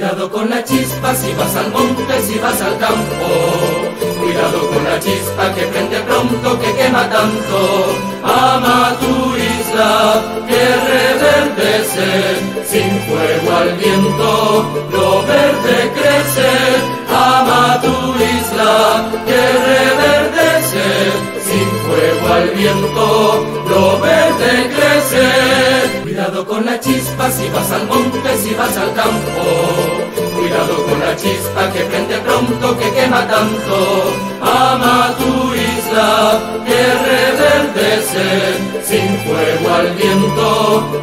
Cuidado con la chispa si vas al monte, si vas al campo. Cuidado con la chispa que prende pronto, que quema tanto. Ama tu isla, que reverdece, sin fuego al viento, lo verde crece. Ama tu isla, que reverdece, sin fuego al viento, lo verde crece. Cuidado con la chispa si vas al monte, si vas al campo. Cuidado con la chispa que prende pronto, que quema tanto. Ama tu isla, que reverdece, sin fuego al viento,